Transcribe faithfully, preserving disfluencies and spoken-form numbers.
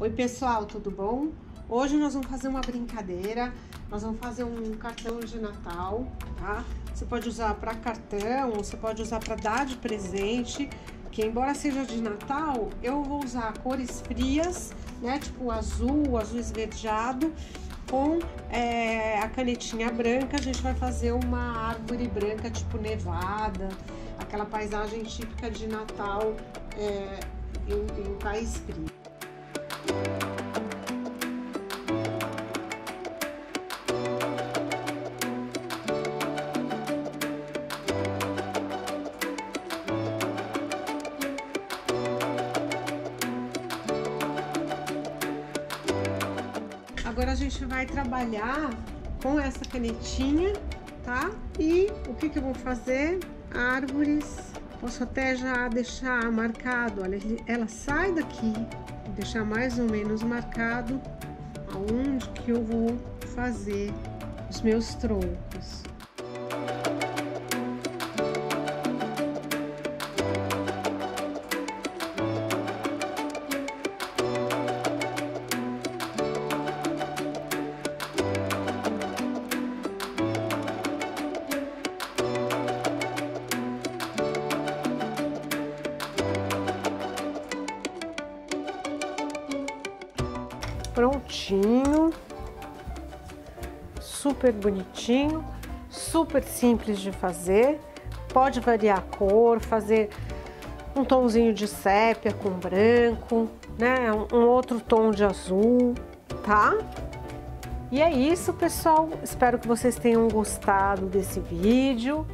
Oi pessoal, tudo bom? Hoje nós vamos fazer uma brincadeira, nós vamos fazer um cartão de Natal, tá? Você pode usar para cartão, você pode usar para dar de presente, que embora seja de Natal, eu vou usar cores frias, né? Tipo azul, azul esverdeado, com é, a canetinha branca. A gente vai fazer uma árvore branca tipo nevada, aquela paisagem típica de Natal é, em, em país frio. Agora a gente vai trabalhar com essa canetinha, tá? E o que que eu vou fazer? Árvores. Posso até já deixar marcado, olha, ela sai daqui, vou deixar mais ou menos marcado aonde que eu vou fazer os meus troncos. Prontinho, super bonitinho, super simples de fazer. Pode variar a cor, fazer um tomzinho de sépia com branco, né? Um outro tom de azul, tá? E é isso, pessoal. Espero que vocês tenham gostado desse vídeo.